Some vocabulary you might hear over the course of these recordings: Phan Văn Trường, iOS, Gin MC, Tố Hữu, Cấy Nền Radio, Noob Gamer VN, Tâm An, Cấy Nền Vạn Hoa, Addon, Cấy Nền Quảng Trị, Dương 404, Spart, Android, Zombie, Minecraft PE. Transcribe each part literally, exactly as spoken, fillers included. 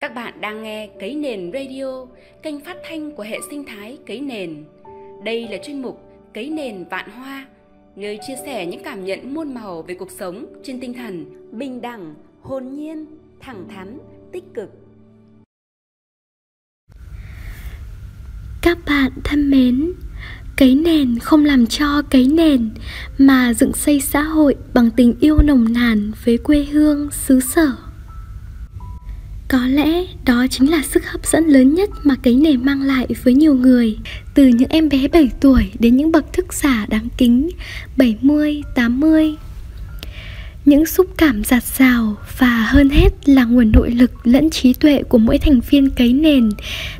Các bạn đang nghe Cấy Nền Radio, kênh phát thanh của hệ sinh thái Cấy Nền. Đây là chuyên mục Cấy Nền Vạn Hoa, nơi chia sẻ những cảm nhận muôn màu về cuộc sống trên tinh thần bình đẳng, hồn nhiên, thẳng thắn, tích cực. Các bạn thân mến, cấy nền không làm cho cấy nền, mà dựng xây xã hội bằng tình yêu nồng nàn với quê hương, xứ sở. Có lẽ đó chính là sức hấp dẫn lớn nhất mà cấy nền mang lại với nhiều người, từ những em bé bảy tuổi đến những bậc thức giả đáng kính bảy mươi, tám mươi. Những xúc cảm dạt dào và hơn hết là nguồn nội lực lẫn trí tuệ của mỗi thành viên cấy nền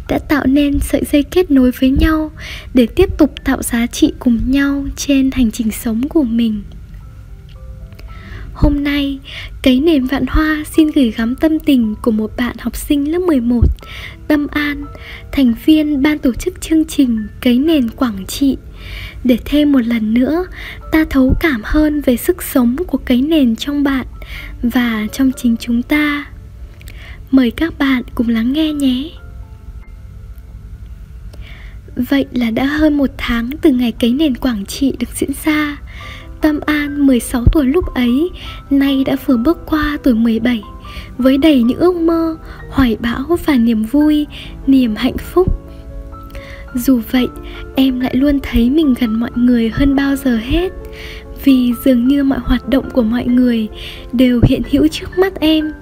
đã tạo nên sợi dây kết nối với nhau để tiếp tục tạo giá trị cùng nhau trên hành trình sống của mình. Hôm nay, Cấy Nền Vạn Hoa xin gửi gắm tâm tình của một bạn học sinh lớp mười một, Tâm An, thành viên ban tổ chức chương trình Cấy Nền Quảng Trị, để thêm một lần nữa ta thấu cảm hơn về sức sống của cấy nền trong bạn và trong chính chúng ta. Mời các bạn cùng lắng nghe nhé! Vậy là đã hơn một tháng từ ngày Cấy Nền Quảng Trị được diễn ra. Tâm An mười sáu tuổi lúc ấy, nay đã vừa bước qua tuổi mười bảy, với đầy những ước mơ, hoài bão và niềm vui, niềm hạnh phúc. Dù vậy, em lại luôn thấy mình gần mọi người hơn bao giờ hết, vì dường như mọi hoạt động của mọi người đều hiện hữu trước mắt em,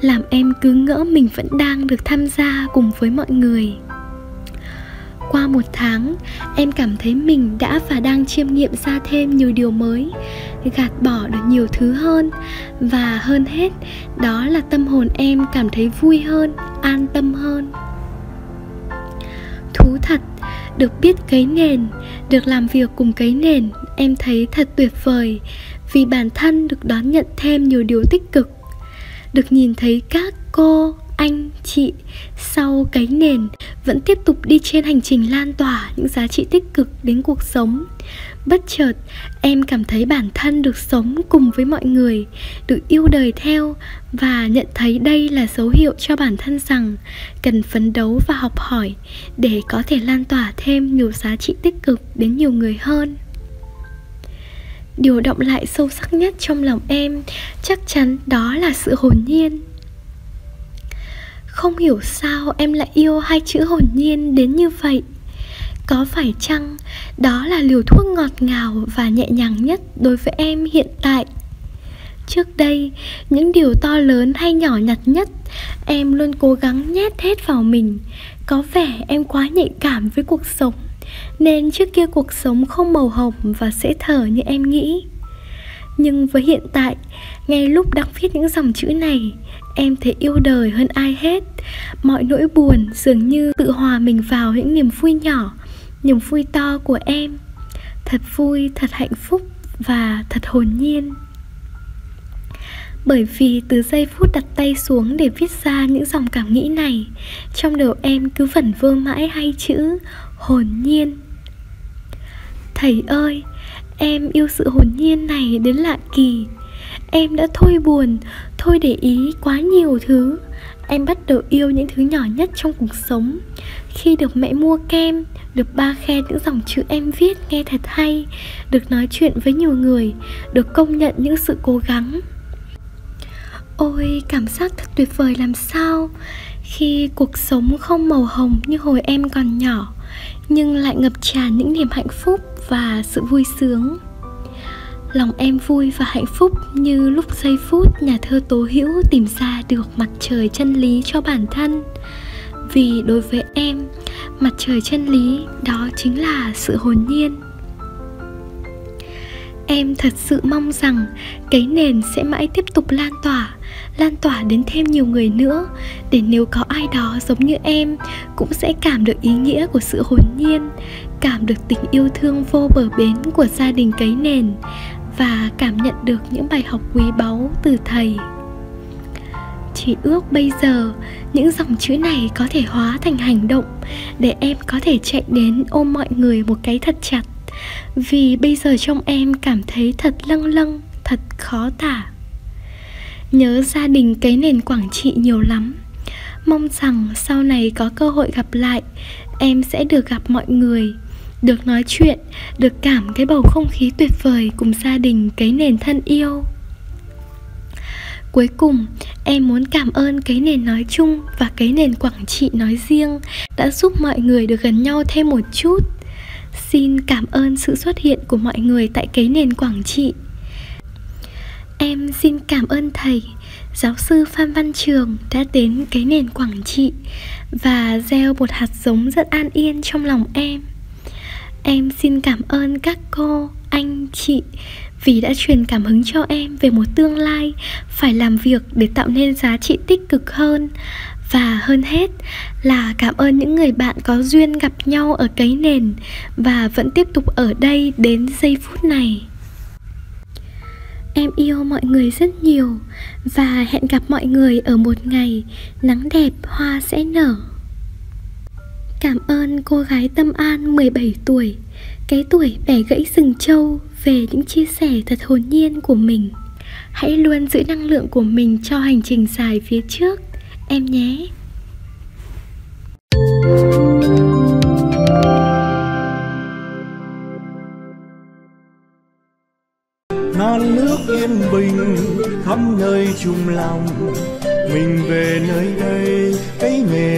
làm em cứ ngỡ mình vẫn đang được tham gia cùng với mọi người. Qua một tháng, em cảm thấy mình đã và đang chiêm nghiệm ra thêm nhiều điều mới, gạt bỏ được nhiều thứ hơn, và hơn hết, đó là tâm hồn em cảm thấy vui hơn, an tâm hơn. Thú thật, được biết cấy nền, được làm việc cùng cấy nền, em thấy thật tuyệt vời, vì bản thân được đón nhận thêm nhiều điều tích cực, được nhìn thấy các cô, anh, chị sau cấy nền vẫn tiếp tục đi trên hành trình lan tỏa những giá trị tích cực đến cuộc sống. Bất chợt, em cảm thấy bản thân được sống cùng với mọi người, được yêu đời theo, và nhận thấy đây là dấu hiệu cho bản thân rằng cần phấn đấu và học hỏi để có thể lan tỏa thêm nhiều giá trị tích cực đến nhiều người hơn. Điều đọng lại sâu sắc nhất trong lòng em chắc chắn đó là sự hồn nhiên. Không hiểu sao em lại yêu hai chữ hồn nhiên đến như vậy. Có phải chăng đó là liều thuốc ngọt ngào và nhẹ nhàng nhất đối với em hiện tại? Trước đây, những điều to lớn hay nhỏ nhặt nhất, em luôn cố gắng nhét hết vào mình. Có vẻ em quá nhạy cảm với cuộc sống, nên trước kia cuộc sống không màu hồng và dễ thở như em nghĩ. Nhưng với hiện tại, ngay lúc đọc viết những dòng chữ này, em thấy yêu đời hơn ai hết. Mọi nỗi buồn dường như tự hòa mình vào những niềm vui nhỏ, niềm vui to của em. Thật vui, thật hạnh phúc và thật hồn nhiên. Bởi vì từ giây phút đặt tay xuống để viết ra những dòng cảm nghĩ này, trong đầu em cứ vẩn vơ mãi hai chữ hồn nhiên. Thầy ơi, em yêu sự hồn nhiên này đến lạ kỳ. Em đã thôi buồn, thôi để ý quá nhiều thứ. Em bắt đầu yêu những thứ nhỏ nhất trong cuộc sống. Khi được mẹ mua kem, được ba khen những dòng chữ em viết nghe thật hay, được nói chuyện với nhiều người, được công nhận những sự cố gắng. Ôi, cảm giác thật tuyệt vời làm sao! Khi cuộc sống không màu hồng như hồi em còn nhỏ, nhưng lại ngập tràn những niềm hạnh phúc và sự vui sướng. Lòng em vui và hạnh phúc như lúc giây phút nhà thơ Tố Hữu tìm ra được mặt trời chân lý cho bản thân. Vì đối với em, mặt trời chân lý đó chính là sự hồn nhiên. Em thật sự mong rằng cấy nền sẽ mãi tiếp tục lan tỏa, lan tỏa đến thêm nhiều người nữa, để nếu có ai đó giống như em cũng sẽ cảm được ý nghĩa của sự hồn nhiên, cảm được tình yêu thương vô bờ bến của gia đình cấy nền, và cảm nhận được những bài học quý báu từ thầy. Chỉ ước bây giờ những dòng chữ này có thể hóa thành hành động, để em có thể chạy đến ôm mọi người một cái thật chặt. Vì bây giờ trong em cảm thấy thật lâng lâng, thật khó tả. Nhớ gia đình cấy nền Quảng Trị nhiều lắm. Mong rằng sau này có cơ hội gặp lại, em sẽ được gặp mọi người, được nói chuyện, được cảm cái bầu không khí tuyệt vời cùng gia đình Cấy Nền thân yêu. Cuối cùng, em muốn cảm ơn Cấy Nền nói chung và Cấy Nền Quảng Trị nói riêng đã giúp mọi người được gần nhau thêm một chút. Xin cảm ơn sự xuất hiện của mọi người tại Cấy Nền Quảng Trị. Em xin cảm ơn thầy, giáo sư Phan Văn Trường đã đến Cấy Nền Quảng Trị và gieo một hạt giống rất an yên trong lòng em. Em xin cảm ơn các cô, anh, chị vì đã truyền cảm hứng cho em về một tương lai phải làm việc để tạo nên giá trị tích cực hơn. Và hơn hết là cảm ơn những người bạn có duyên gặp nhau ở Cấy Nền và vẫn tiếp tục ở đây đến giây phút này. Em yêu mọi người rất nhiều và hẹn gặp mọi người ở một ngày nắng đẹp hoa sẽ nở. Cảm ơn cô gái Tâm An mười bảy tuổi, cái tuổi bẻ gãy rừng trâu về những chia sẻ thật hồn nhiên của mình. Hãy luôn giữ năng lượng của mình cho hành trình dài phía trước, em nhé. Non nước yên bình, khắp nơi chung lòng, mình về nơi đây, cái nghề